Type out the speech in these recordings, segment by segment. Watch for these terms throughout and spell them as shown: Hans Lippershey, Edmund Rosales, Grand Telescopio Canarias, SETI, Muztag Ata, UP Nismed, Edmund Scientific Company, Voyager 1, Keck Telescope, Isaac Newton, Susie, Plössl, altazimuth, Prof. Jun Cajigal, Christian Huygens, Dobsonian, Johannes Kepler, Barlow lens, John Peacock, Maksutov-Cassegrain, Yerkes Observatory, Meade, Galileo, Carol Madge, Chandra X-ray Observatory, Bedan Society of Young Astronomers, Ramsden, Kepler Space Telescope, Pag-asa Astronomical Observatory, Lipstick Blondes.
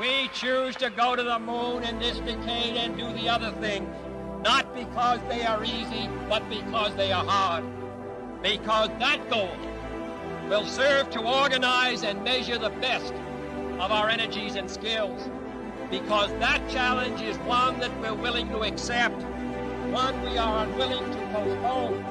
We choose to go to the moon in this decade and do the other thing, not because they are easy, but because they are hard. Because that goal will serve to organize and measure the best of our energies and skills. Because that challenge is one that we're willing to accept, one we are unwilling to postpone.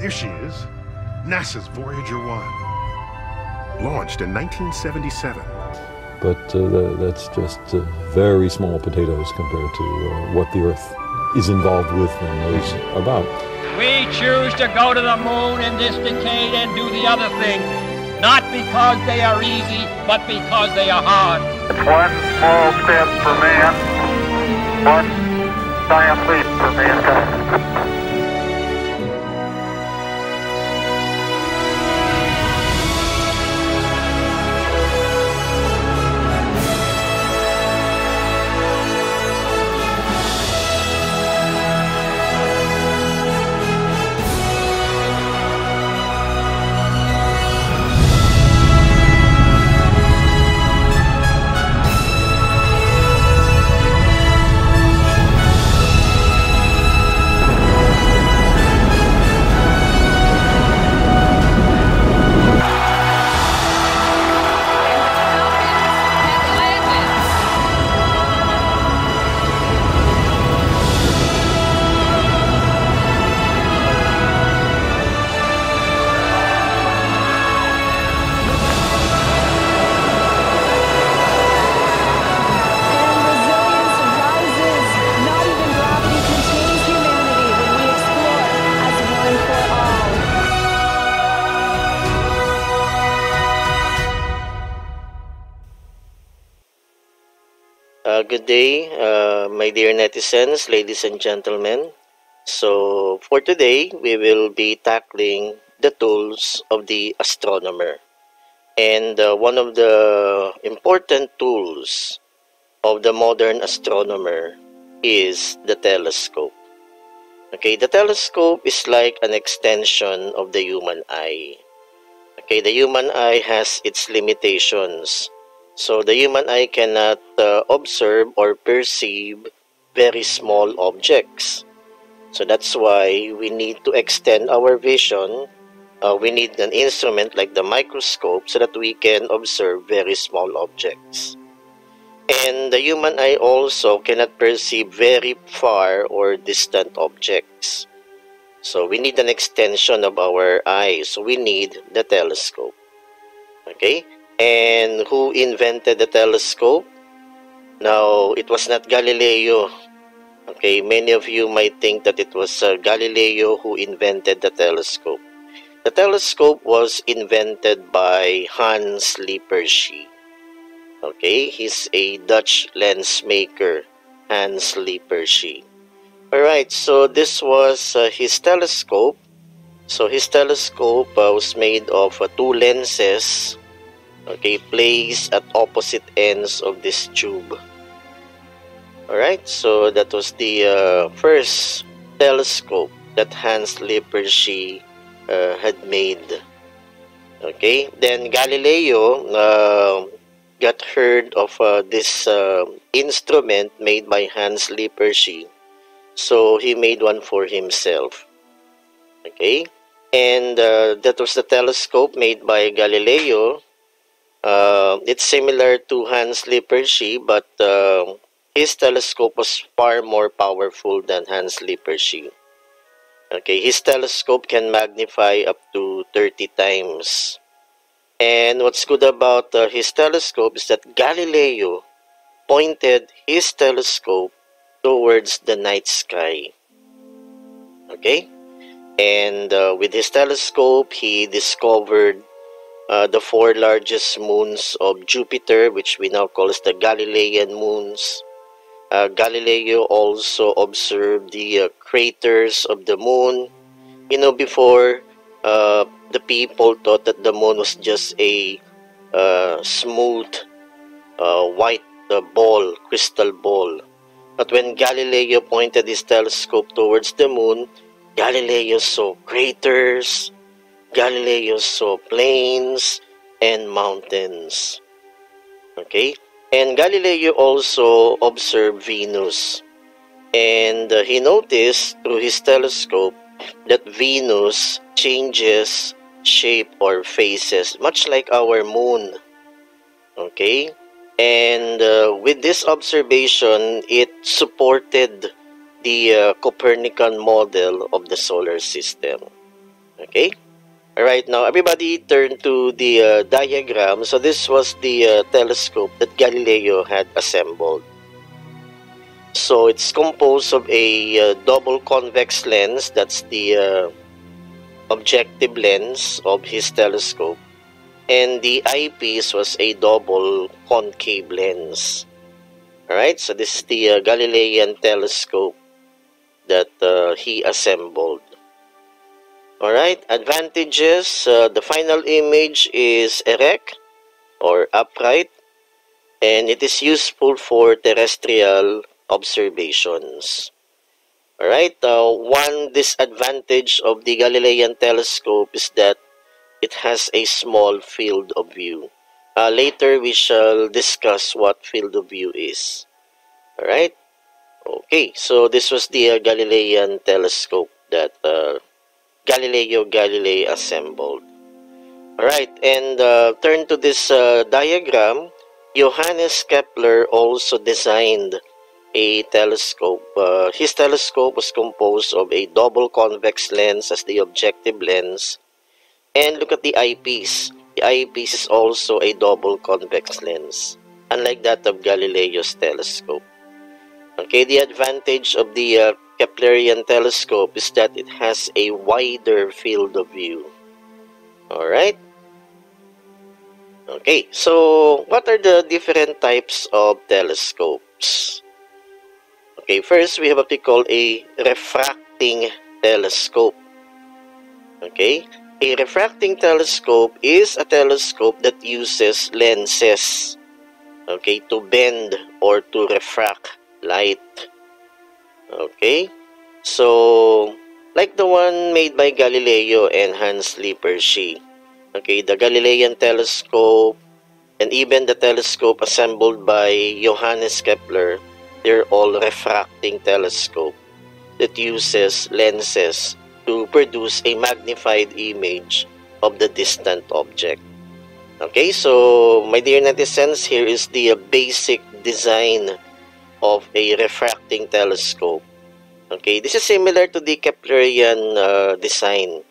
There she is, NASA's Voyager 1, launched in 1977. But that's just very small potatoes compared to what the Earth is involved with and knows about. We choose to go to the moon in this decade and do the other thing, not because they are easy, but because they are hard. It's one small step for man, one giant leap for mankind. Good day, my dear netizens, ladies and gentlemen. So for today, we will be tackling the tools of the astronomer. And one of the important tools of the modern astronomer is the telescope. Okay, the telescope is like an extension of the human eye. Okay, the human eye has its limitations. So the human eye cannot observe or perceive very small objects. So that's why we need to extend our vision. We need an instrument like the microscope so that we can observe very small objects. And the human eye also cannot perceive very far or distant objects. So we need an extension of our eye. So we need the telescope. Okay? And who invented the telescope? Now, it was not Galileo. Okay, many of you might think that it was Galileo who invented the telescope. The telescope was invented by Hans Lippershey. Okay, he's a Dutch lens maker, Hans Lippershey. Alright, so this was his telescope. So his telescope was made of two lenses, okay, placed at opposite ends of this tube. Alright, so that was the first telescope that Hans Lippershey had made. Okay, then Galileo got heard of this instrument made by Hans Lippershey, so he made one for himself. Okay, and that was the telescope made by Galileo. It's similar to Hans Lippershey, but his telescope was far more powerful than Hans Lippershey. Okay, his telescope can magnify up to 30 times. And what's good about his telescope is that Galileo pointed his telescope towards the night sky. Okay? And with his telescope, he discovered the four largest moons of Jupiter, which we now call as the Galilean moons. Galileo also observed the craters of the moon. You know, before, the people thought that the moon was just a smooth white ball, crystal ball. But when Galileo pointed his telescope towards the moon, Galileo saw craters, Galileo saw plains and mountains. Okay? And Galileo also observed Venus. And he noticed through his telescope that Venus changes shape or phases, much like our moon. Okay? And with this observation, it supported the Copernican model of the solar system. Okay? Alright, now everybody turn to the diagram. So this was the telescope that Galileo had assembled. So it's composed of a double convex lens, that's the objective lens of his telescope. And the eyepiece was a double concave lens. Alright, so this is the Galilean telescope that he assembled. Alright, advantages. The final image is erect or upright, and it is useful for terrestrial observations. Alright, one disadvantage of the Galilean telescope is that it has a small field of view. Later we shall discuss what field of view is. Alright, okay, so this was the Galilean telescope that Galileo Galilei assembled. Alright, and turn to this diagram. Johannes Kepler also designed a telescope. His telescope was composed of a double convex lens as the objective lens. And look at the eyepiece. The eyepiece is also a double convex lens, unlike that of Galileo's telescope. Okay, the advantage of the Keplerian telescope is that it has a wider field of view. Alright? Okay, so what are the different types of telescopes? Okay, first we have what we call a refracting telescope. Okay, a refracting telescope is a telescope that uses lenses, okay, to bend or to refract light. Okay, so like the one made by Galileo and Hans Lippershey. Okay, the Galilean telescope and even the telescope assembled by Johannes Kepler, they're all refracting telescope that uses lenses to produce a magnified image of the distant object. Okay, so my dear netizens, here is the basic design of a refracting telescope. Okay, this is similar to the Keplerian design.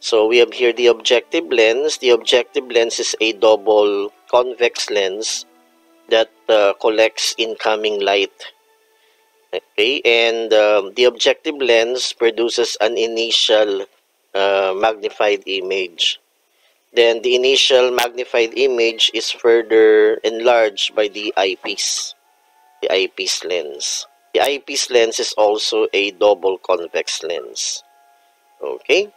So we have here the objective lens. The objective lens is a double convex lens that collects incoming light. Okay, and the objective lens produces an initial magnified image. Then the initial magnified image is further enlarged by the eyepiece, the eyepiece lens. The eyepiece lens is also a double convex lens. Okay,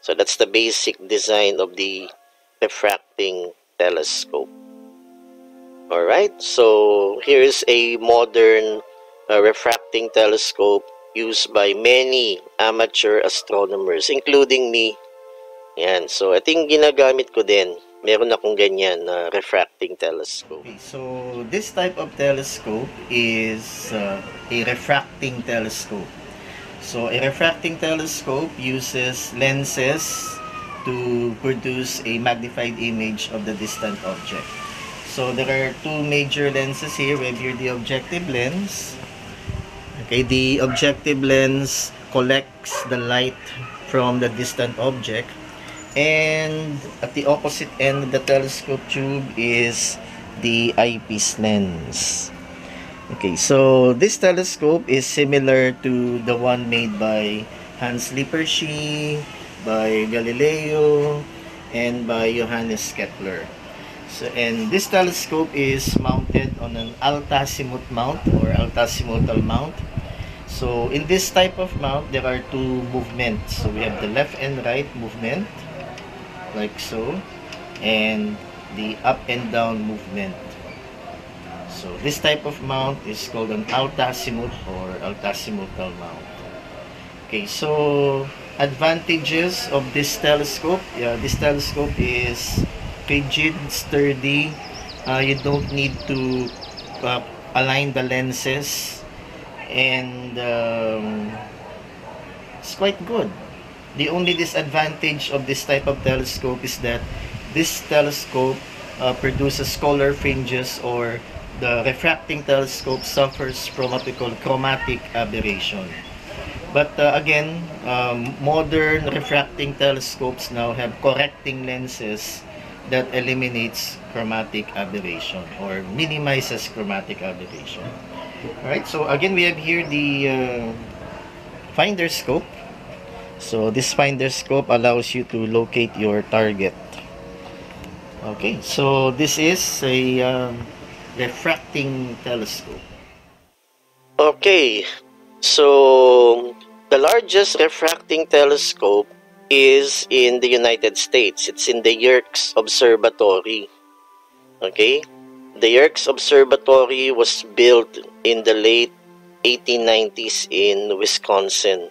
so that's the basic design of the refracting telescope. Alright, so here is a modern refracting telescope used by many amateur astronomers, including me. Yan, so I think ginagamit ko din. Meron akong ganyan na refracting telescope. Okay, so this type of telescope is a refracting telescope. So a refracting telescope uses lenses to produce a magnified image of the distant object. So there are two major lenses here. We have here the objective lens. Okay, the objective lens collects the light from the distant object. And at the opposite end of the telescope tube is the eyepiece lens. Okay, so this telescope is similar to the one made by Hans Lippershey, by Galileo, and by Johannes Kepler. So, and this telescope is mounted on an altazimuth mount or altazimuthal mount. So in this type of mount, there are two movements. So we have the left and right movement, like so, and the up and down movement. So this type of mount is called an altazimuth or altazimuthal mount. Okay, so advantages of this telescope. Yeah, this telescope is rigid, sturdy. You don't need to align the lenses, and it's quite good. The only disadvantage of this type of telescope is that this telescope produces color fringes, or the refracting telescope suffers from what we call chromatic aberration. But again, modern refracting telescopes now have correcting lenses that eliminates chromatic aberration or minimizes chromatic aberration. Alright, so again we have here the finder scope. So this finder scope allows you to locate your target. Okay, so this is a refracting telescope. Okay, so the largest refracting telescope is in the United States. It's in the Yerkes Observatory. Okay, the Yerkes Observatory was built in the late 1890s in Wisconsin.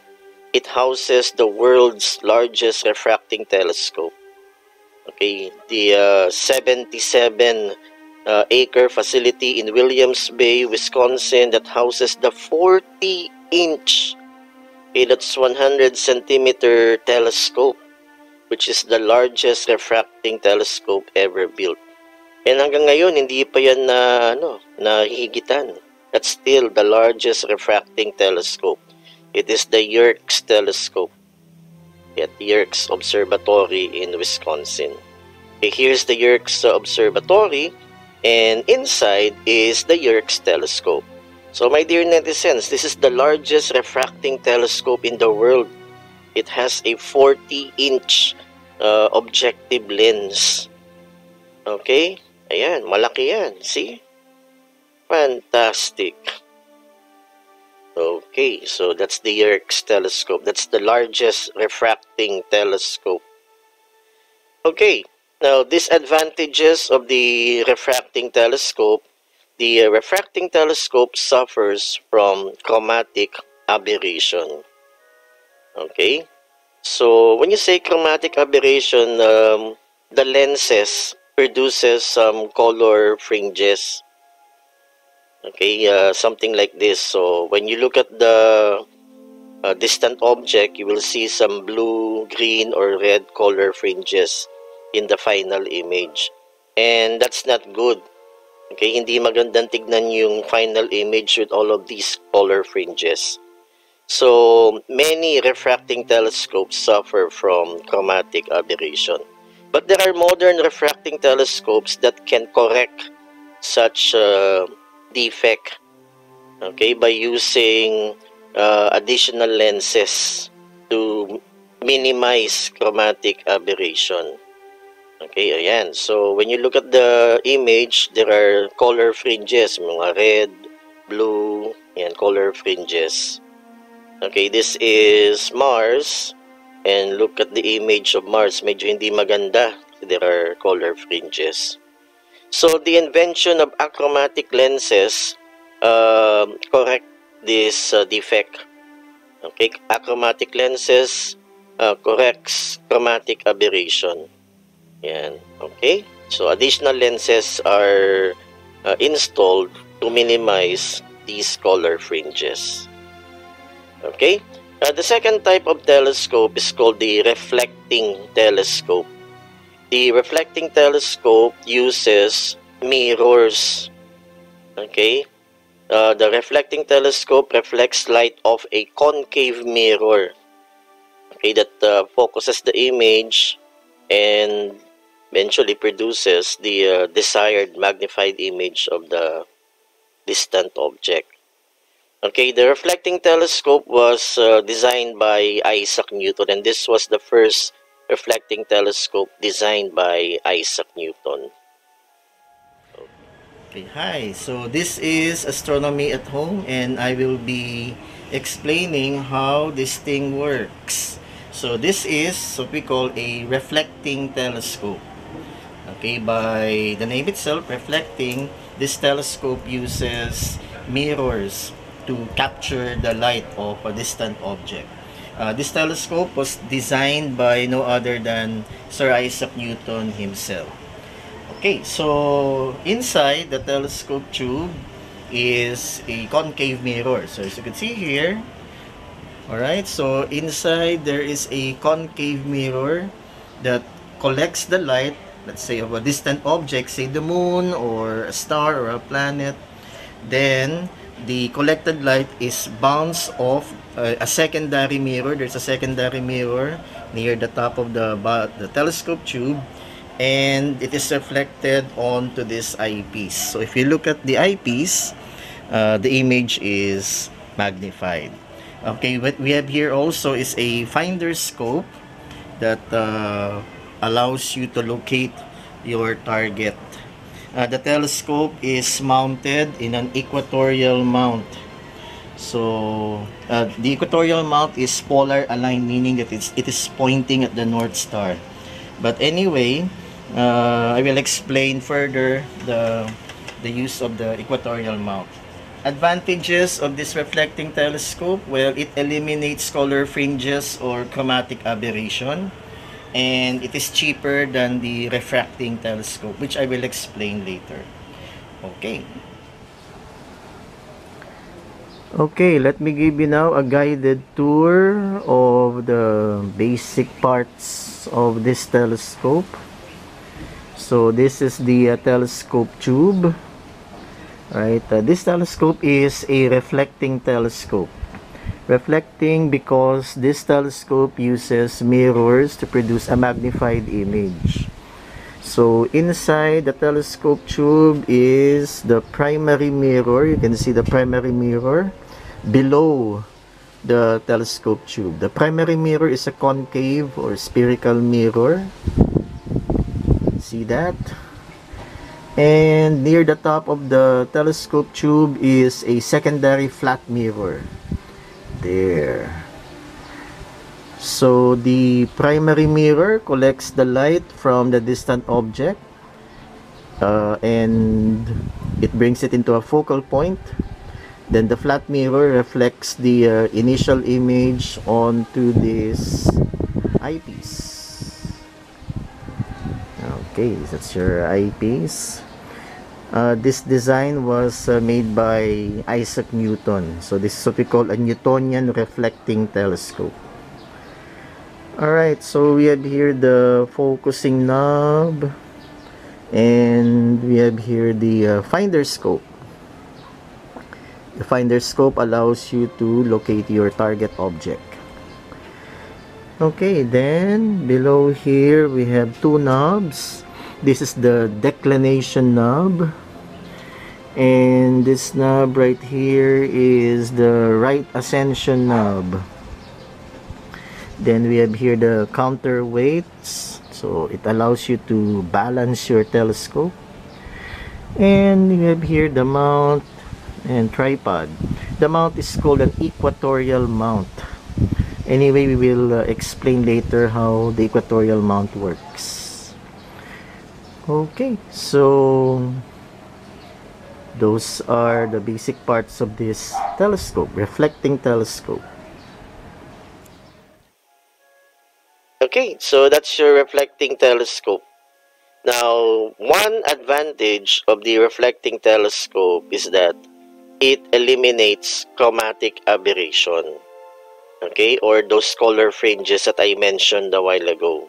It houses the world's largest refracting telescope. Okay, the 77-acre facility in Williams Bay, Wisconsin, that houses the 40-inch, okay, that's 100-centimeter telescope, which is the largest refracting telescope ever built. And hanggang ngayon, hindi pa yan nahihigitan. That's still the largest refracting telescope. It is the Yerkes Telescope at Yerkes Observatory in Wisconsin. Okay, here's the Yerkes Observatory, and inside is the Yerkes Telescope. So my dear netizens, this is the largest refracting telescope in the world. It has a 40-inch objective lens. Okay, ayan, malaki yan, see? Fantastic. Okay, so that's the Yerkes Telescope. That's the largest refracting telescope. Okay, now disadvantages of the refracting telescope. The refracting telescope suffers from chromatic aberration. Okay, so when you say chromatic aberration, the lenses produces some color fringes. Okay, something like this. So when you look at the distant object, you will see some blue, green, or red color fringes in the final image. And that's not good. Okay, hindi magandang tignan yung final image with all of these color fringes. So many refracting telescopes suffer from chromatic aberration. But there are modern refracting telescopes that can correct such defect, okay, by using additional lenses to minimize chromatic aberration. Okay, ayan. So when you look at the image, there are color fringes, mga red, blue, and color fringes. Okay, this is Mars. And look at the image of Mars, medyo hindi maganda. There are color fringes. So the invention of achromatic lenses correct this defect. Okay, achromatic lenses corrects chromatic aberration. Yan. Okay, so additional lenses are installed to minimize these color fringes. Okay. The second type of telescope is called the reflecting telescope. The reflecting telescope uses mirrors. Okay? The reflecting telescope reflects light of a concave mirror. Okay, that focuses the image and eventually produces the desired magnified image of the distant object. Okay, the reflecting telescope was designed by Isaac Newton, and this was the first reflecting telescope designed by Isaac Newton. Okay, hi. So this is Astronomy at Home, and I will be explaining how this thing works. So this is what we call a reflecting telescope. Okay, by the name itself, reflecting, this telescope uses mirrors to capture the light of a distant object. This telescope was designed by no other than Sir Isaac Newton himself. Okay, so inside the telescope tube is a concave mirror. So as you can see here, alright, so inside there is a concave mirror that collects the light, let's say of a distant object, say the moon or a star or a planet. Then the collected light is bounced off a secondary mirror. There's a secondary mirror near the top of the telescope tube, and it is reflected onto this eyepiece. So if you look at the eyepiece, the image is magnified. Okay, what we have here also is a finder scope that allows you to locate your target. The telescope is mounted in an equatorial mount. So the equatorial mount is polar aligned, meaning that it is pointing at the North Star. But anyway, I will explain further the use of the equatorial mount. Advantages of this reflecting telescope: well, it eliminates color fringes or chromatic aberration. And it is cheaper than the refracting telescope, which I will explain later. Okay. Okay, let me give you now a guided tour of the basic parts of this telescope. So this is the telescope tube. Right. This telescope is a reflecting telescope. Reflecting because this telescope uses mirrors to produce a magnified image. So inside the telescope tube is the primary mirror. You can see the primary mirror below the telescope tube. The primary mirror is a concave or spherical mirror. See that? And near the top of the telescope tube is a secondary flat mirror. There. So the primary mirror collects the light from the distant object and it brings it into a focal point. Then the flat mirror reflects the initial image onto this eyepiece. Okay, that's your eyepiece. This design was made by Isaac Newton. So this is what we call a Newtonian reflecting telescope. Alright, so we have here the focusing knob, and we have here the finder scope. The finder scope allows you to locate your target object. Okay, then below here we have two knobs. This is the declination knob, and this knob right here is the right ascension knob. Then we have here the counterweights, so it allows you to balance your telescope. And we have here the mount and tripod. The mount is called an equatorial mount. Anyway, we will explain later how the equatorial mount works. Okay, so those are the basic parts of this telescope, reflecting telescope. Okay, so that's your reflecting telescope. Now, one advantage of the reflecting telescope is that it eliminates chromatic aberration. Okay, or those color fringes that I mentioned a while ago.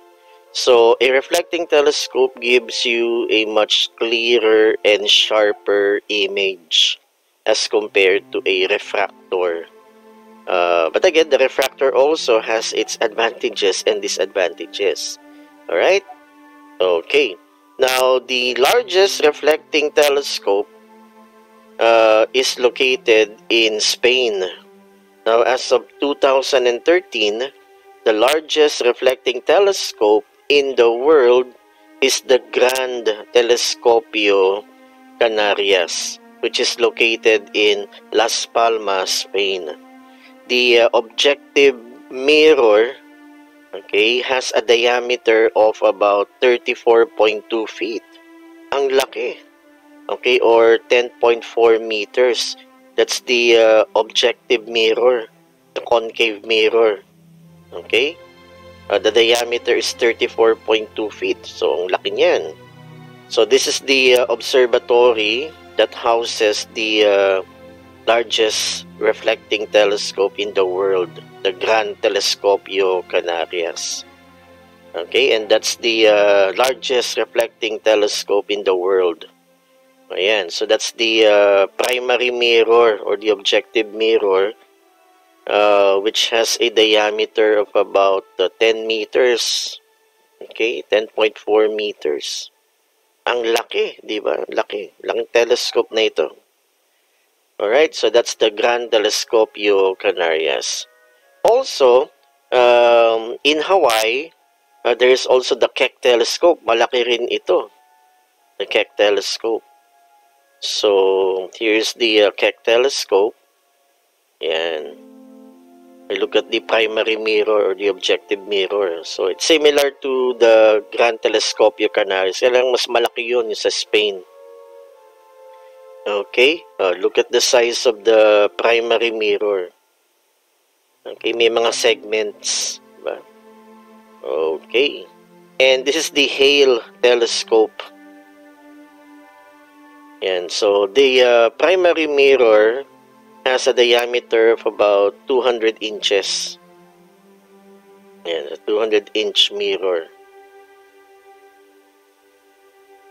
So, a reflecting telescope gives you a much clearer and sharper image as compared to a refractor. But again, the refractor also has its advantages and disadvantages. Alright? Okay. Now, the largest reflecting telescope is located in Spain. Now, as of 2013, the largest reflecting telescope in the world is the Grand Telescopio Canarias, which is located in Las Palmas, Spain. The objective mirror, okay, has a diameter of about 34.2 feet. Ang laki, okay, or 10.4 meters. That's the objective mirror, the concave mirror. Okay? The diameter is 34.2 feet. So, ang laki niyan. So, this is the observatory that houses the largest reflecting telescope in the world, the Grand Telescopio Canarias. Okay? And that's the largest reflecting telescope in the world. Ayan, so that's the primary mirror or the objective mirror, which has a diameter of about 10 meters. Okay, 10.4 meters. Ang laki, di ba? Laki. Laking telescope na ito. Alright, so that's the Gran Telescopio Canarias. Also, in Hawaii, there is also the Keck Telescope. Malaki rin ito. The Keck Telescope. So, here's the Keck Telescope. Ayan. I look at the primary mirror or the objective mirror. So, it's similar to the Grand Telescopio Canarias. Kaya lang mas malaki yun sa Spain. Okay. Look at the size of the primary mirror. Okay, may mga segments. Diba? Okay. And this is the Hale Telescope. And so the primary mirror has a diameter of about 200 inches. And a 200-inch mirror.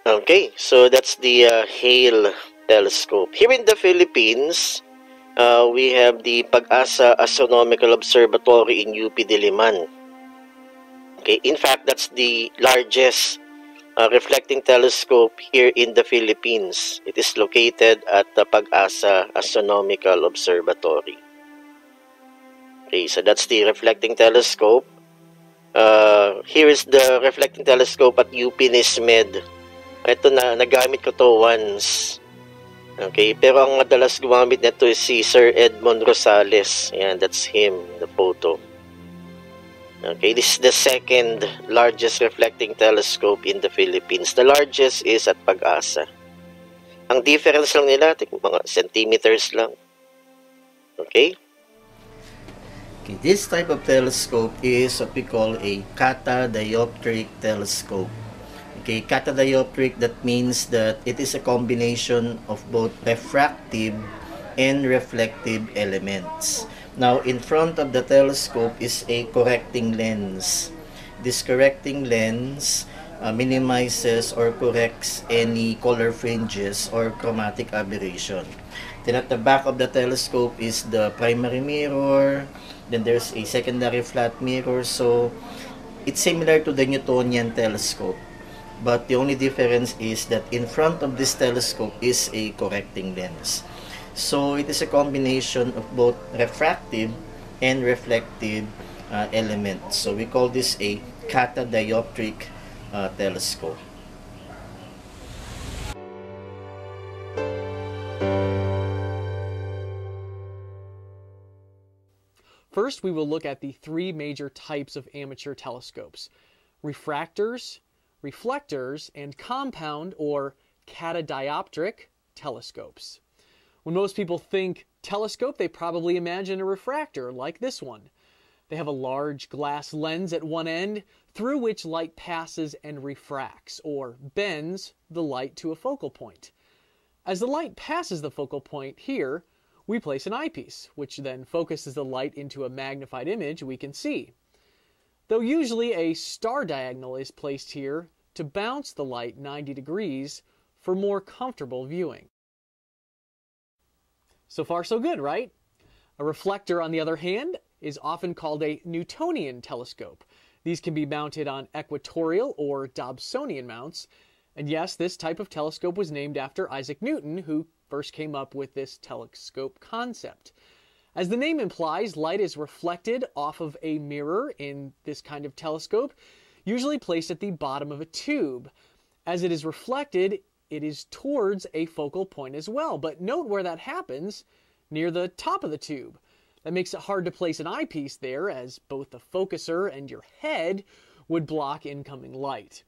Okay, so that's the Hale Telescope. Here in the Philippines, we have the Pag-asa Astronomical Observatory in UP Diliman. Okay, in fact, that's the largest reflecting telescope here in the Philippines. It is located at the Pag-asa Astronomical Observatory. Okay, so that's the reflecting telescope. Here is the reflecting telescope at UP Nismed. Ito na, nagamit ko to once. Okay, pero ang madalas gumamit nito is si Sir Edmund Rosales. Ayan, that's him, the photo. Okay, this is the second largest reflecting telescope in the Philippines. The largest is at Pag-asa. Ang difference lang nila, mga centimeters lang. Okay? Okay, this type of telescope is what we call a catadioptric telescope. Okay, catadioptric, that means that it is a combination of both refractive and reflective elements. Now, in front of the telescope is a correcting lens. This correcting lens minimizes or corrects any color fringes or chromatic aberration. Then at the back of the telescope is the primary mirror, then there's a secondary flat mirror. So it's similar to the Newtonian telescope, but the only difference is that in front of this telescope is a correcting lens. So it is a combination of both refractive and reflective elements. So we call this a catadioptric telescope. First, we will look at the three major types of amateur telescopes: refractors, reflectors, and compound or catadioptric telescopes. When most people think telescope, they probably imagine a refractor like this one. They have a large glass lens at one end through which light passes and refracts, or bends the light to a focal point. As the light passes the focal point here, we place an eyepiece, which then focuses the light into a magnified image we can see. Though usually a star diagonal is placed here to bounce the light 90 degrees for more comfortable viewing. So far so good, right? A reflector, on the other hand, is often called a Newtonian telescope. These can be mounted on equatorial or Dobsonian mounts. And yes, this type of telescope was named after Isaac Newton, who first came up with this telescope concept. As the name implies, light is reflected off of a mirror in this kind of telescope, usually placed at the bottom of a tube. As it is reflected, it is towards a focal point as well, but note where that happens: near the top of the tube. That makes it hard to place an eyepiece there, as both the focuser and your head would block incoming light.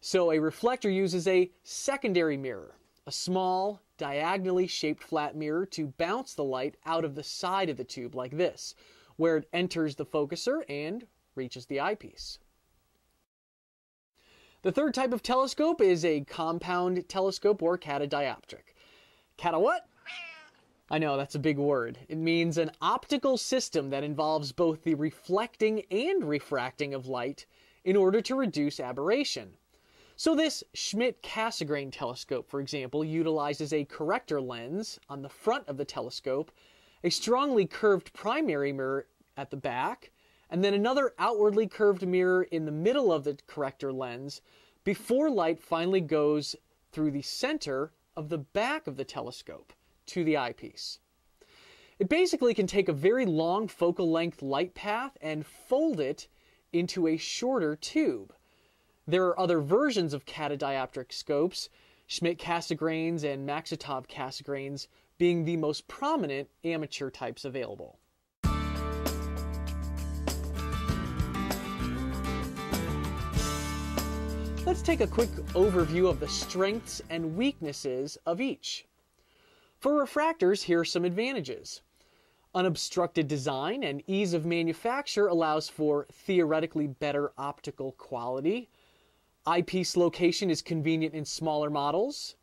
So a reflector uses a secondary mirror, a small, diagonally shaped flat mirror, to bounce the light out of the side of the tube like this, where it enters the focuser and reaches the eyepiece. The third type of telescope is a compound telescope or catadioptric. Cata what? I know, that's a big word. It means an optical system that involves both the reflecting and refracting of light in order to reduce aberration. So this Schmidt-Cassegrain telescope, for example, utilizes a corrector lens on the front of the telescope, a strongly curved primary mirror at the back, and then another outwardly curved mirror in the middle of the corrector lens before light finally goes through the center of the back of the telescope to the eyepiece. It basically can take a very long focal length light path and fold it into a shorter tube. There are other versions of catadioptric scopes, Schmidt-Cassegrains and Maksutov-Cassegrains being the most prominent amateur types available. Let's take a quick overview of the strengths and weaknesses of each. For refractors, here are some advantages. Unobstructed design and ease of manufacture allows for theoretically better optical quality. Eyepiece location is convenient in smaller models.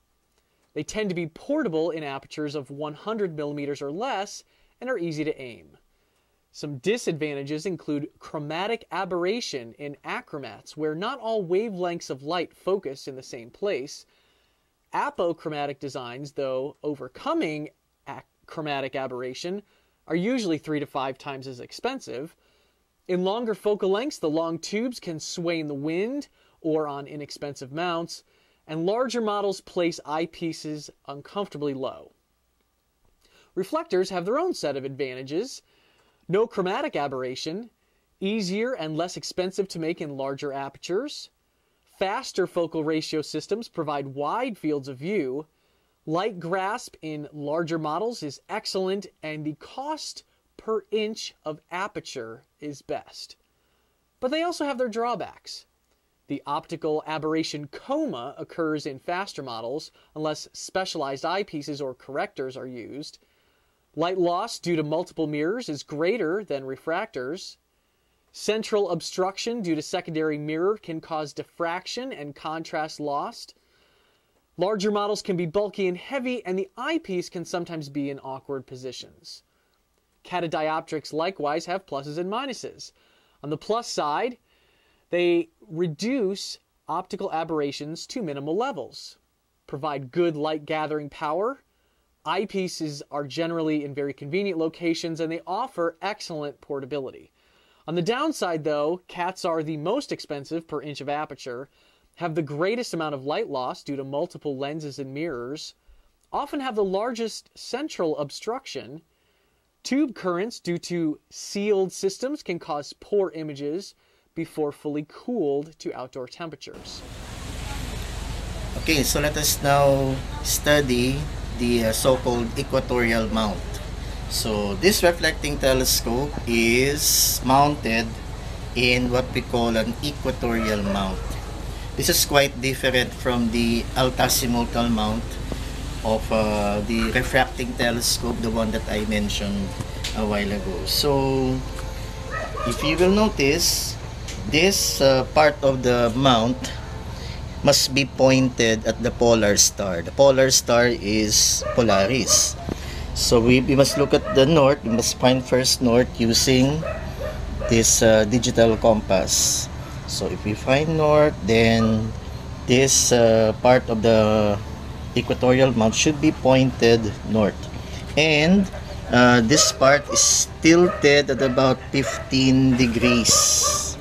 They tend to be portable in apertures of 100 millimeters or less and are easy to aim. Some disadvantages include chromatic aberration in acromats, where not all wavelengths of light focus in the same place. Apochromatic designs, though overcoming chromatic aberration, are usually 3 to 5 times as expensive. In longer focal lengths, the long tubes can sway in the wind or on inexpensive mounts, and larger models place eyepieces uncomfortably low. Reflectors have their own set of advantages: no chromatic aberration, easier and less expensive to make in larger apertures, faster focal ratio systems provide wide fields of view, light grasp in larger models is excellent, and the cost per inch of aperture is best. But they also have their drawbacks. The optical aberration coma occurs in faster models unless specialized eyepieces or correctors are used. Light loss due to multiple mirrors is greater than refractors. Central obstruction due to secondary mirror can cause diffraction and contrast loss. Larger models can be bulky and heavy, and the eyepiece can sometimes be in awkward positions. Catadioptrics likewise have pluses and minuses. On the plus side, they reduce optical aberrations to minimal levels, provide good light gathering power, Eyepieces are generally in very convenient locations, and they offer excellent portability. On the downside, though, cats are the most expensive per inch of aperture, have the greatest amount of light loss due to multiple lenses and mirrors, often have the largest central obstruction. Tube currents due to sealed systems can cause poor images before fully cooled to outdoor temperatures. Okay, so let us now study the so-called equatorial mount. So this reflecting telescope is mounted in what we call an equatorial mount. This is quite different from the altazimutal mount of the refracting telescope, the one that I mentioned a while ago. So if you will notice, this part of the mount must be pointed at the polar star. The polar star is Polaris. So we must look at the north. We must find first north using this digital compass. So if we find north, then this part of the equatorial mount should be pointed north, and this part is tilted at about 15 degrees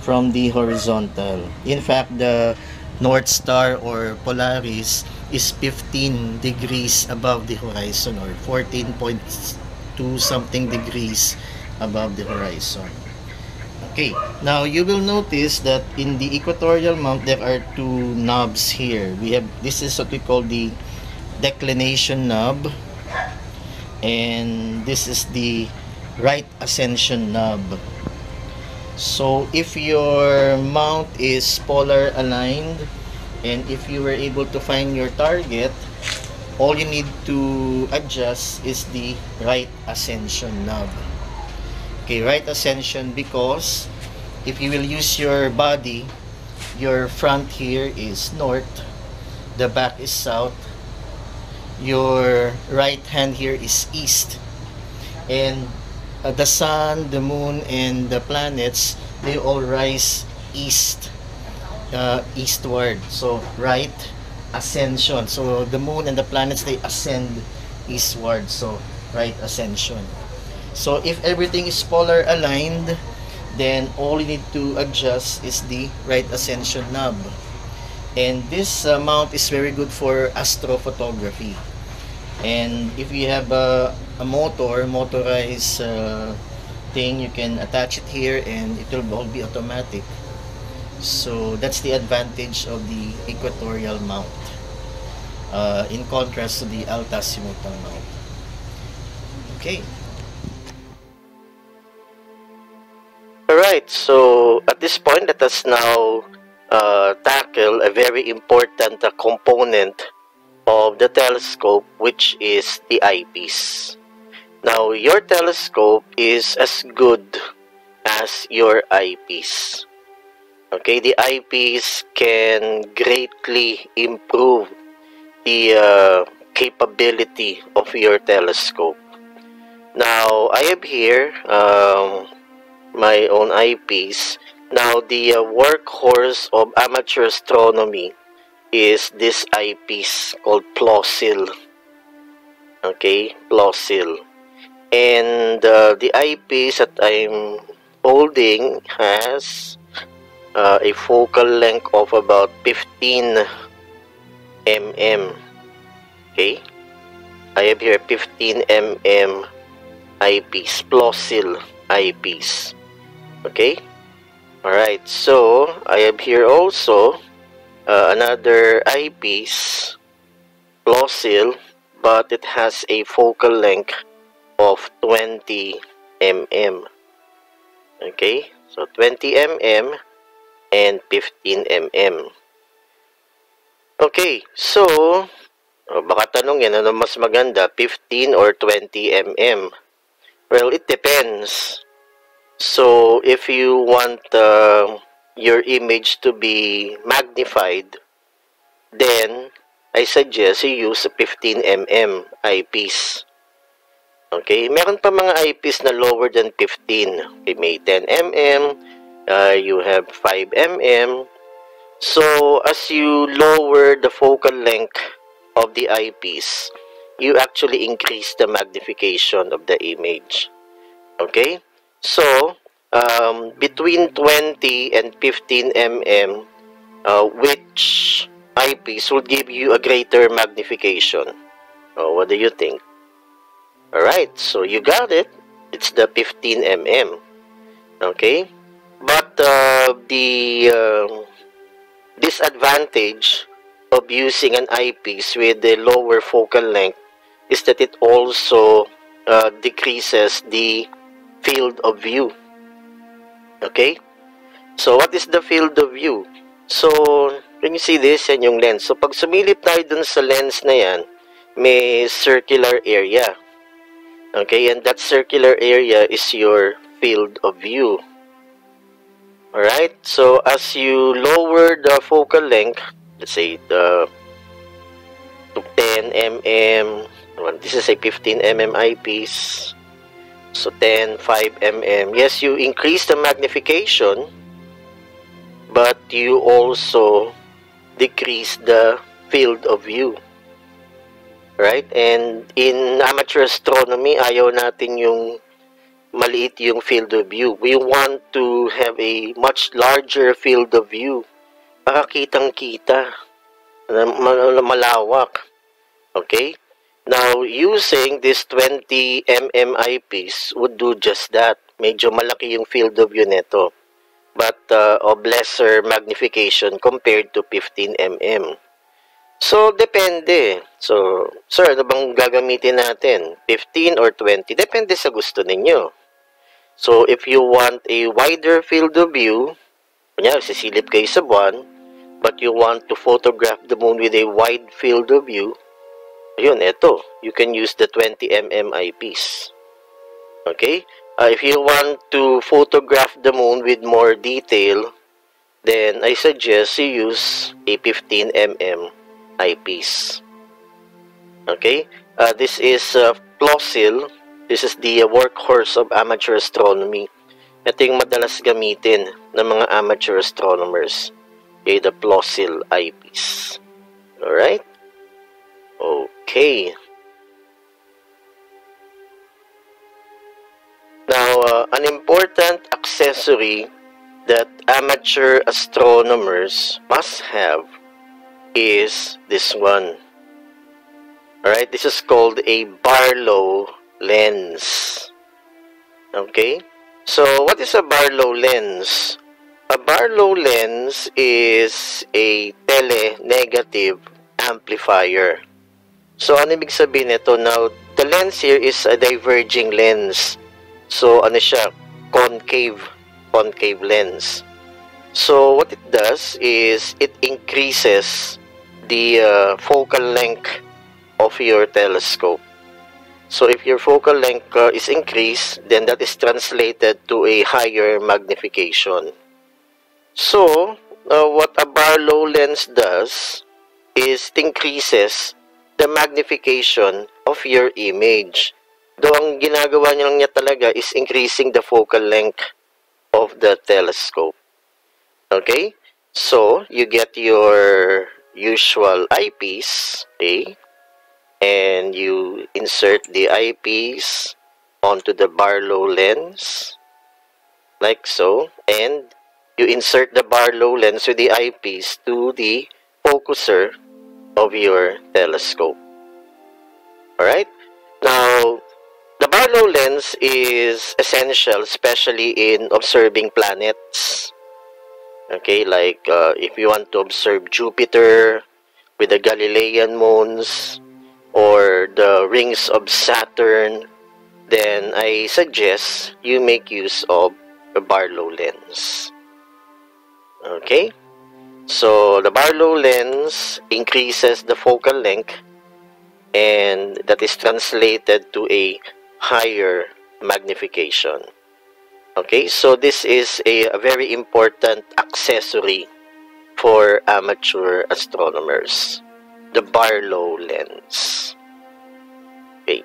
from the horizontal. In fact, the North Star or Polaris is 15 degrees above the horizon, or 14.2 something degrees above the horizon. Okay, now you will notice that in the equatorial mount there are two knobs here. We have, this is what we call the declination knob, and this is the right ascension knob. So if your mount is polar aligned, and if you were able to find your target, all you need to adjust is the right ascension knob. Okay, right ascension, because if you will use your body, your front here is north, the back is south, your right hand here is east, and the sun, the moon, and the planets, they all rise east, eastward. So right ascension. So the moon and the planets, they ascend eastward. So right ascension. So if everything is polar aligned, then all you need to adjust is the right ascension knob. And this mount is very good for astrophotography. And if you have a motor, motorized thing, you can attach it here and it will all be automatic. So that's the advantage of the equatorial mount in contrast to the altazimutal mount. Okay. Alright, so at this point, let us now tackle a very important component of the telescope, which is the eyepiece. Now, your telescope is as good as your eyepiece. Okay, the eyepiece can greatly improve the capability of your telescope. Now, I have here my own eyepiece. Now, the workhorse of amateur astronomy is this eyepiece called Plössl. Okay, Plössl. And the eyepiece that I'm holding has a focal length of about 15 mm. Okay, I have here a 15 mm eyepiece, Plössl eyepiece. Okay, alright, so I have here also another eyepiece, Plössl, but it has a focal length of 20 mm. Okay, so 20 mm and 15 mm. Okay, so baka tanongin, ano mas maganda, 15 or 20 mm? Well, it depends. So if you want your image to be magnified, then I suggest you use a 15 mm eyepiece. Okay, meron pa mga eyepiece na lower than 15. Okay, may 10 mm, you have 5 mm. So as you lower the focal length of the eyepiece, you actually increase the magnification of the image. Okay, so between 20 and 15 mm which eyepiece will give you a greater magnification? What do you think? Alright, so you got it. It's the 15 mm. Okay, but the disadvantage of using an eyepiece with a lower focal length is that it also decreases the field of view. Okay, so what is the field of view? So when you see this, yan yung lens. So pag sumilip tayo dun sa lens na yan, may circular area. Okay, and that circular area is your field of view. Alright, so as you lower the focal length, let's say the 10 mm, this is a 15 mm eyepiece, so 10, 5 mm, yes, you increase the magnification, but you also decrease the field of view. Right? And in amateur astronomy, ayaw natin yung maliit yung field of view. We want to have a much larger field of view. Makakitang-kita. Malawak. Okay? Now, using this 20 mm eyepiece would do just that. Medyo malaki yung field of view neto. But of lesser magnification compared to 15 mm. So, depende. So, sir, ano bang gagamitin natin? 15 or 20? Depende sa gusto ninyo. So, if you want a wider field of view, kunyari, sisilip kayo sa buwan, but you want to photograph the moon with a wide field of view, yun, eto. You can use the 20 mm eyepiece. Okay? If you want to photograph the moon with more detail, then I suggest you use a 15 mm eyepiece. Okay, this is Plössl. This is the workhorse of amateur astronomy. Ito yung madalas gamitin ng mga amateur astronomers. Okay, the Plössl eyepiece. Alright? Okay. Now, an important accessory that amateur astronomers must have is this one. Alright, this is called a Barlow lens. Okay, so what is a Barlow lens? A Barlow lens is a tele-negative amplifier. So ano ibig sabihin nito? Now, the lens here is a diverging lens. So ano siya? Concave lens. So what it does is it increases the focal length of your telescope. So if your focal length is increased, then that is translated to a higher magnification. So what a Barlow lens does is it increases the magnification of your image. Though ang ginagawa niya lang niya talaga is increasing the focal length of the telescope. Okay, so you get your usual eyepiece, okay, and you insert the eyepiece onto the Barlow lens, like so, and you insert the Barlow lens with the eyepiece to the focuser of your telescope. Alright, now the Barlow lens is essential, especially in observing planets. Okay, like if you want to observe Jupiter with the Galilean moons or the rings of Saturn, then I suggest you make use of the Barlow lens. Okay, so the Barlow lens increases the focal length, and that is translated to a higher magnification. Okay, so this is a very important accessory for amateur astronomers, the Barlow lens. Okay.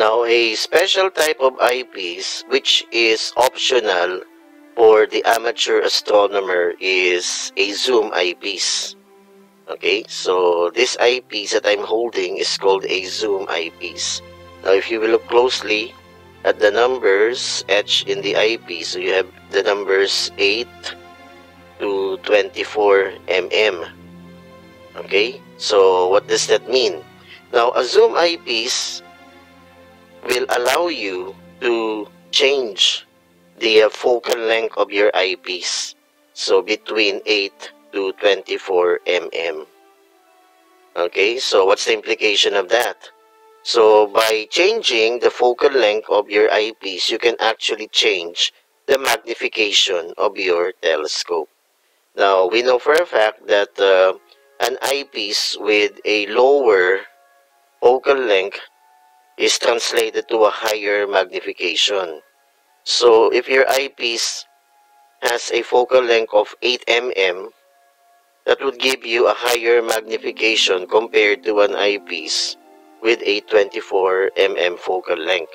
Now, a special type of eyepiece which is optional for the amateur astronomer is a zoom eyepiece. Okay, so this eyepiece that I'm holding is called a zoom eyepiece. Now if you will look closely at the numbers etched in the eyepiece, so you have the numbers 8 to 24 mm. Okay, so what does that mean? Now a zoom eyepiece will allow you to change the focal length of your eyepiece, so between 8 to 24 mm. Okay, so what's the implication of that? So by changing the focal length of your eyepiece, you can actually change the magnification of your telescope. Now we know for a fact that an eyepiece with a lower focal length is translated to a higher magnification. So if your eyepiece has a focal length of 8 mm, that would give you a higher magnification compared to an eyepiece with a 24 mm focal length.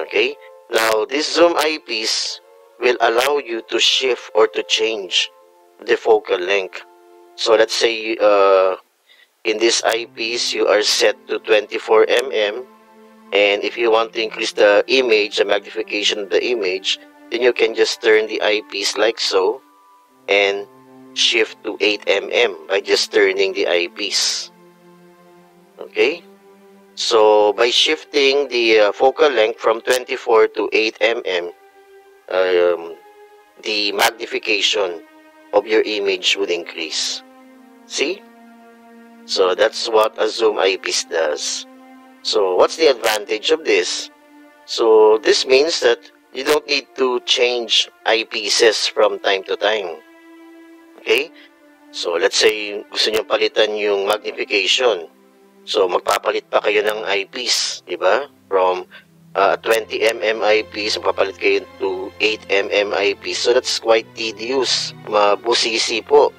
Okay, now this zoom eyepiece will allow you to shift or to change the focal length. So let's say in this eyepiece you are set to 24 mm, and if you want to increase the image, the magnification of the image, then you can just turn the eyepiece like so and shift to 8 mm by just turning the eyepiece. Okay, so by shifting the focal length from 24 to 8 mm, the magnification of your image would increase. See? So that's what a zoom eyepiece does. So what's the advantage of this? So this means that you don't need to change eyepieces from time to time. Okay? So let's say gusto nyo palitan yung magnification. So magpapalit pa kayo ng eyepiece, di ba? From 20 mm eyepiece, magpapalit kayo to 8 mm eyepiece. So that's quite tedious, mabusisi po.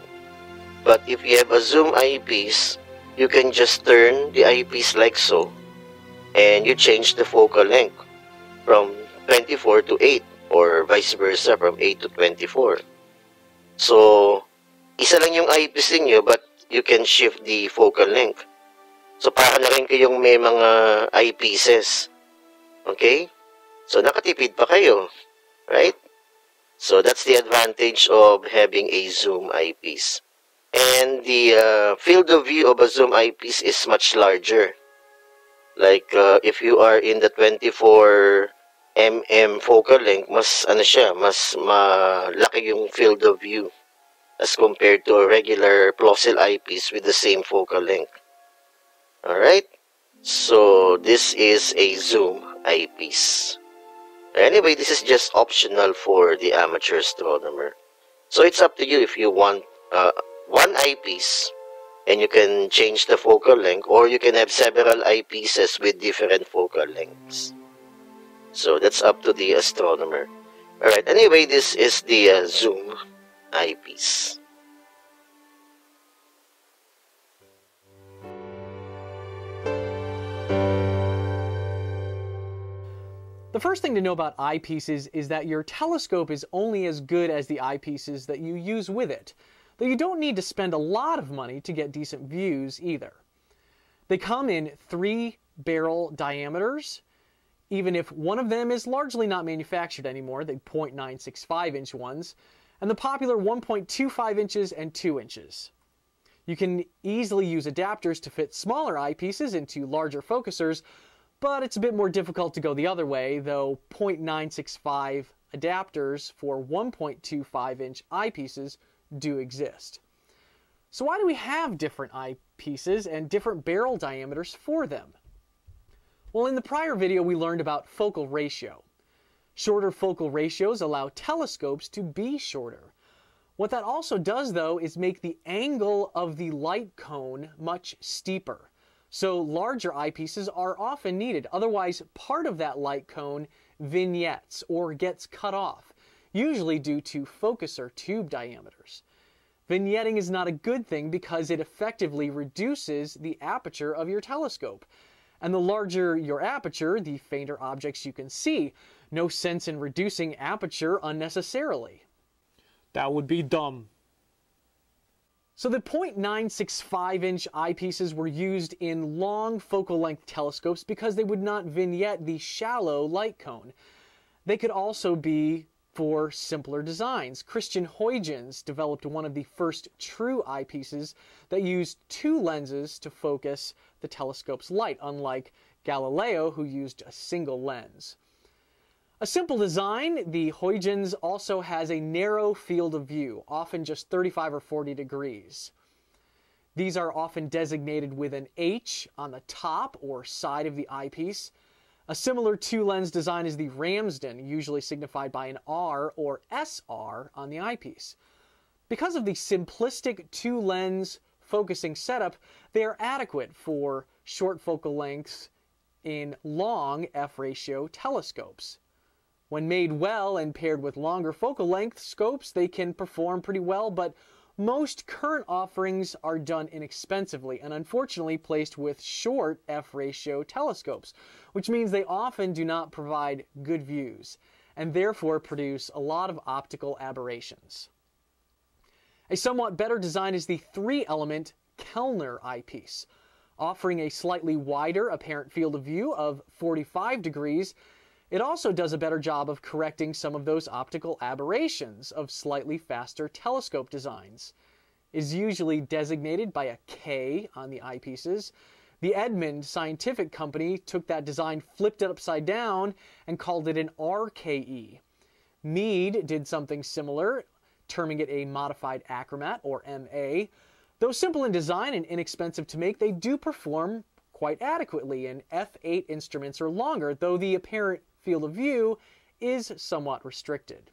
But if you have a zoom eyepiece, you can just turn the eyepiece like so, and you change the focal length from 24 to 8 or vice versa, from 8 to 24. So, isa lang yung eyepiece niyo, but you can shift the focal length. So, para na rin kayong may mga eyepieces. Okay? So, nakatipid pa kayo. Right? So, that's the advantage of having a zoom eyepiece. And the field of view of a zoom eyepiece is much larger. Like, if you are in the 24 mm focal length, mas, ano siya, mas malaki yung field of view as compared to a regular Plössl eyepiece with the same focal length. Alright? So, this is a zoom eyepiece. Anyway, this is just optional for the amateur astronomer. So, it's up to you if you want one eyepiece and you can change the focal length, or you can have several eyepieces with different focal lengths. So that's up to the astronomer. Alright, anyway, this is the zoom eyepiece. The first thing to know about eyepieces is that your telescope is only as good as the eyepieces that you use with it, though you don't need to spend a lot of money to get decent views either. They come in 3 barrel diameters, even if one of them is largely not manufactured anymore, the 0.965 inch ones, and the popular 1.25 inches and 2 inches. You can easily use adapters to fit smaller eyepieces into larger focusers, but it's a bit more difficult to go the other way, though 0.965 adapters for 1.25 inch eyepieces do exist. So why do we have different eyepieces and different barrel diameters for them? Well, in the prior video we learned about focal ratio. Shorter focal ratios allow telescopes to be shorter. What that also does, though, is make the angle of the light cone much steeper. So larger eyepieces are often needed, otherwise part of that light cone vignettes or gets cut off, usually due to focuser tube diameters. Vignetting is not a good thing because it effectively reduces the aperture of your telescope. And the larger your aperture, the fainter objects you can see. No sense in reducing aperture unnecessarily. That would be dumb. So the 0.965-inch eyepieces were used in long focal length telescopes because they would not vignette the shallow light cone. They could also be for simpler designs. Christian Huygens developed one of the first true eyepieces that used two lenses to focus the telescope's light, unlike Galileo, who used a single lens. A simple design, the Huygens also has a narrow field of view, often just 35 or 40 degrees. These are often designated with an H on the top or side of the eyepiece. A similar two-lens design is the Ramsden, usually signified by an R or SR on the eyepiece. Because of the simplistic two-lens focusing setup, they are adequate for short focal lengths in long F-ratio telescopes. When made well and paired with longer focal length scopes, they can perform pretty well, but most current offerings are done inexpensively and unfortunately placed with short F-ratio telescopes, which means they often do not provide good views and therefore produce a lot of optical aberrations. A somewhat better design is the three-element Kellner eyepiece, offering a slightly wider apparent field of view of 45 degrees. It also does a better job of correcting some of those optical aberrations of slightly faster telescope designs. Is usually designated by a K on the eyepieces. The Edmund Scientific Company took that design, flipped it upside down, and called it an RKE. Meade did something similar, terming it a modified achromat, or MA. Though simple in design and inexpensive to make, they do perform quite adequately in F8 instruments or longer, though the apparent field of view is somewhat restricted.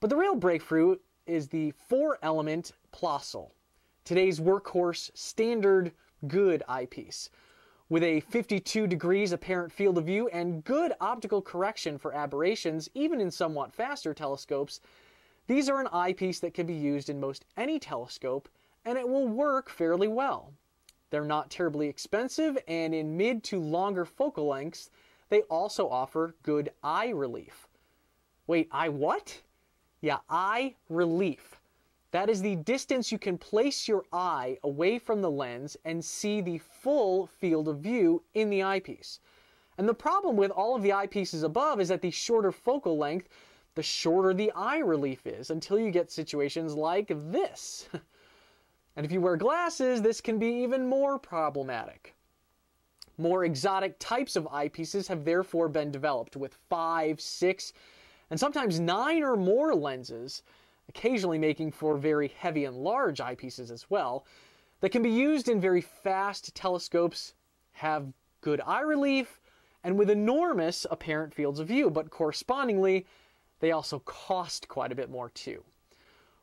But the real breakthrough is the four-element Plössl, today's workhorse standard good eyepiece. With a 52 degrees apparent field of view and good optical correction for aberrations, even in somewhat faster telescopes, these are an eyepiece that can be used in most any telescope, and it will work fairly well. They're not terribly expensive, and in mid to longer focal lengths, they also offer good eye relief. Wait, eye what? Yeah, eye relief. That is the distance you can place your eye away from the lens and see the full field of view in the eyepiece. And the problem with all of the eyepieces above is that the shorter focal length, the shorter the eye relief is, until you get situations like this. And if you wear glasses, this can be even more problematic. More exotic types of eyepieces have therefore been developed with 5, 6, and sometimes 9 or more lenses, occasionally making for very heavy and large eyepieces as well, that can be used in very fast telescopes, have good eye relief, and with enormous apparent fields of view, but correspondingly, they also cost quite a bit more too.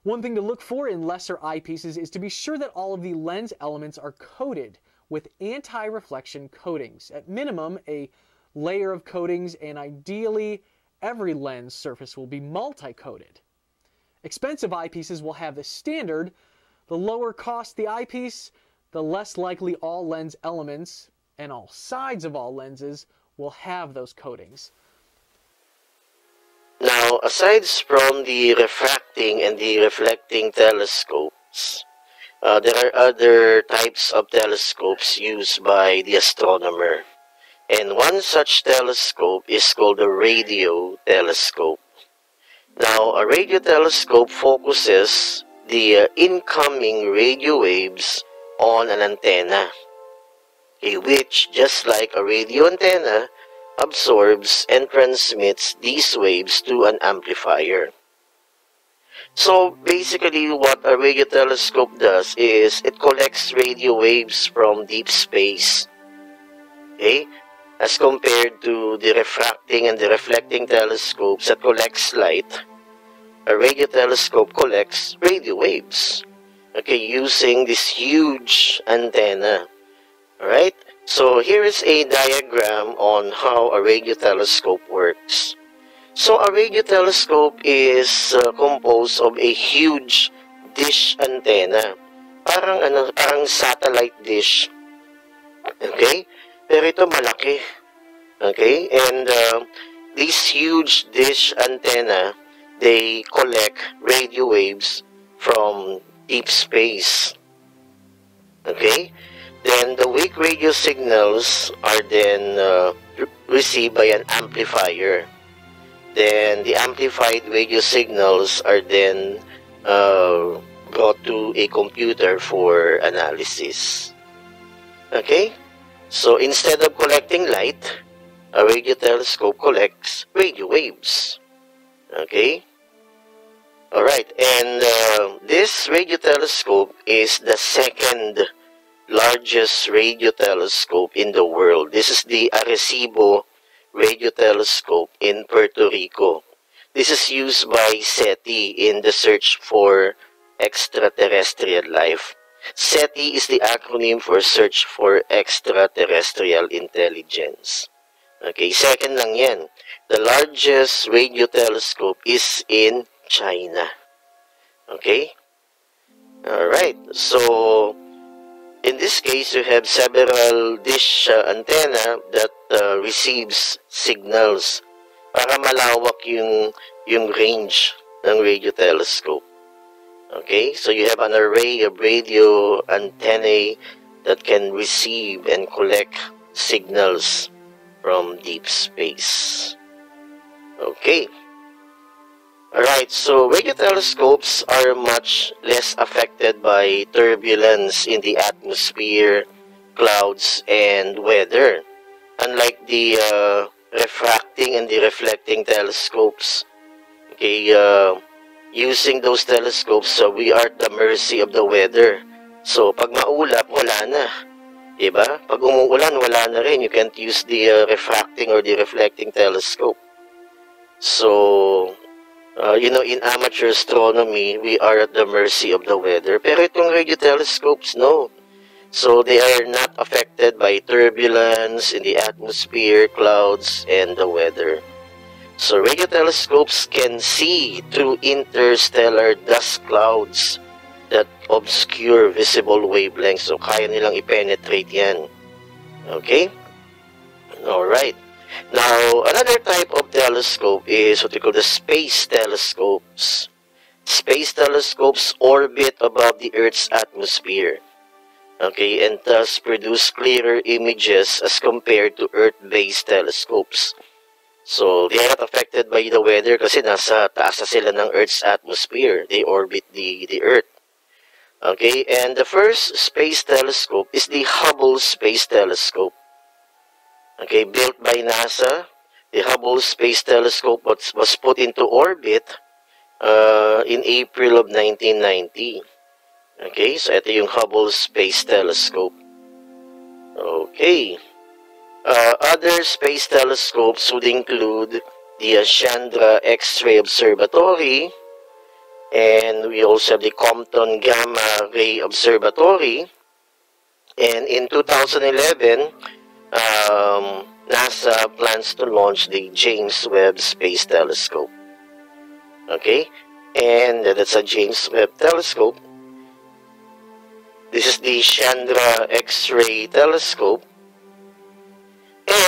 One thing to look for in lesser eyepieces is to be sure that all of the lens elements are coated with anti-reflection coatings. At minimum, a layer of coatings, and ideally, every lens surface will be multi-coated. Expensive eyepieces will have this standard. The lower cost the eyepiece, the less likely all lens elements and all sides of all lenses will have those coatings. Now, aside from the refracting and the reflecting telescopes, there are other types of telescopes used by the astronomer. And one such telescope is called a radio telescope. Now, a radio telescope focuses the incoming radio waves on an antenna, which, just like a radio antenna, absorbs and transmits these waves to an amplifier. So basically what a radio telescope does is it collects radio waves from deep space, okay, as compared to the refracting and the reflecting telescopes that collects light. A radio telescope collects radio waves, okay, using this huge antenna. Alright, so here is a diagram on how a radio telescope works. So a radio telescope is composed of a huge dish antenna. Parang satellite dish. Okay? Pero ito malaki. Okay? And this huge dish antenna, they collect radio waves from deep space. Okay? Then the weak radio signals are then received by an amplifier. Then the amplified radio signals are then brought to a computer for analysis. Okay? So instead of collecting light, a radio telescope collects radio waves. Okay? Alright, and this radio telescope is the second largest radio telescope in the world. This is the Arecibo radio telescope in Puerto Rico. This is used by SETI in the search for extraterrestrial life. SETI is the acronym for Search for Extraterrestrial Intelligence. Okay, second lang yan. The largest radio telescope is in China. Okay? Alright, so in this case, you have several dish antenna that receives signals para malawak yung range ng radio telescope. Okay, so you have an array of radio antennae that can receive and collect signals from deep space. Okay. Alright, so radio telescopes are much less affected by turbulence in the atmosphere, clouds, and weather. Unlike the refracting and the reflecting telescopes, okay, using those telescopes, we are at the mercy of the weather. So, pag maulap, wala na. Diba? Pag umuulan, wala na rin. You can't use the refracting or the reflecting telescope. So, you know, in amateur astronomy, we are at the mercy of the weather. Pero itong radio telescopes, no. So, they are not affected by turbulence in the atmosphere, clouds, and the weather. So, radio telescopes can see through interstellar dust clouds that obscure visible wavelengths. So, kaya nilang i-penetrate yan. Okay? Alright. Now, another type of telescope is what we call the space telescopes. Space telescopes orbit above the Earth's atmosphere. Okay? And thus produce clearer images as compared to Earth-based telescopes. So, they are not affected by the weather kasi nasa taas na sila ng Earth's atmosphere. They orbit the Earth. Okay, and the first space telescope is the Hubble Space Telescope. Okay, built by NASA, the Hubble Space Telescope was put into orbit in April of 1990. Okay, so ito yung Hubble Space Telescope. Okay. Other space telescopes would include the Chandra X-ray Observatory, and we also have the Compton Gamma Ray Observatory. And in 2011, NASA plans to launch the James Webb Space Telescope. Okay, and that's a James Webb Telescope. This is the Chandra X-ray Telescope.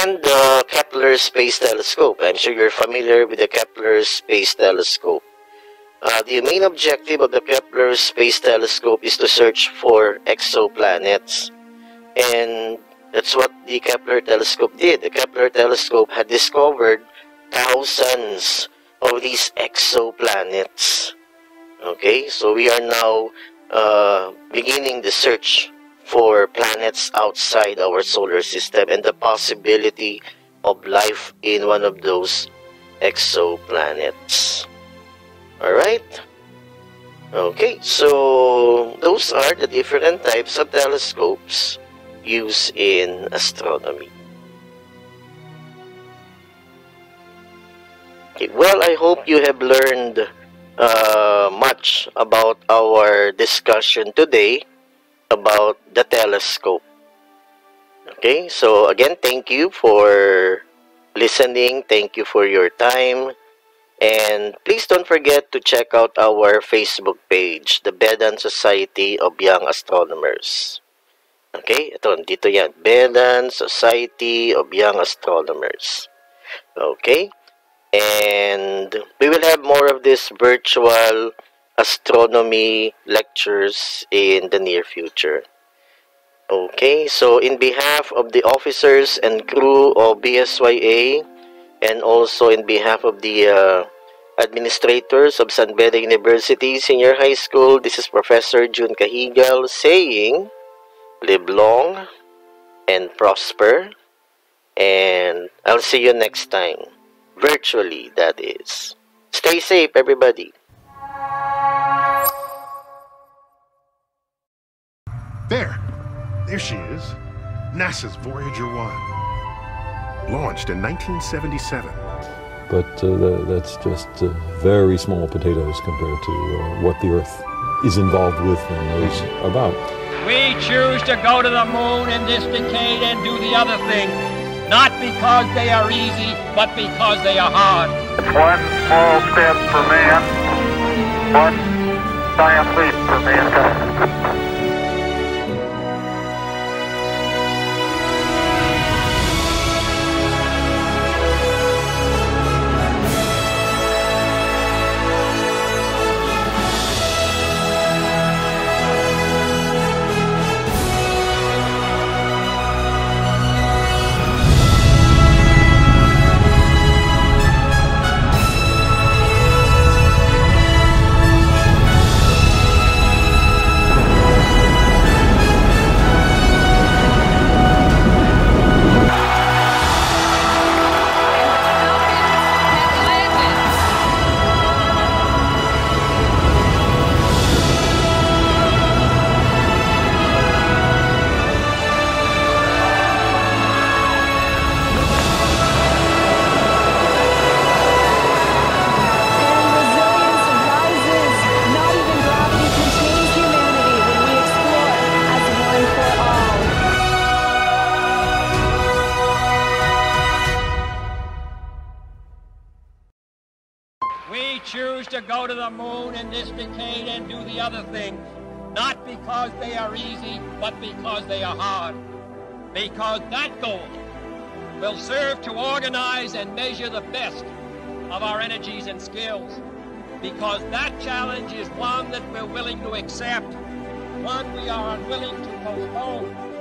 And the Kepler Space Telescope. I'm sure you're familiar with the Kepler Space Telescope. The main objective of the Kepler Space Telescope is to search for exoplanets. And that's what the Kepler Telescope did. The Kepler Telescope had discovered thousands of these exoplanets. Okay, so we are now beginning the search for planets outside our solar system and the possibility of life in one of those exoplanets. Alright? Okay, so those are the different types of telescopes used in astronomy. Okay, well, I hope you have learned much about our discussion today about the telescope. Okay, so again, thank you for listening. Thank you for your time. And please don't forget to check out our Facebook page, the Bedan Society of Young Astronomers. Okay, ito, dito yan, Bedan Society of Young Astronomers. Okay, and we will have more of this virtual astronomy lectures in the near future. Okay, so in behalf of the officers and crew of BSYA, and also in behalf of the administrators of San Beda University Senior High School, this is Professor Jun Cajigal saying, live long and prosper, and I'll see you next time, virtually that is. Stay safe, everybody. There she is, NASA's Voyager 1, launched in 1977. But that's just very small potatoes compared to what the Earth is involved with and is about. We choose to go to the moon in this decade and do the other thing, not because they are easy, but because they are hard. One small step for man, one giant leap for mankind. Because that goal will serve to organize and measure the best of our energies and skills. Because that challenge is one that we're willing to accept, one we are unwilling to postpone.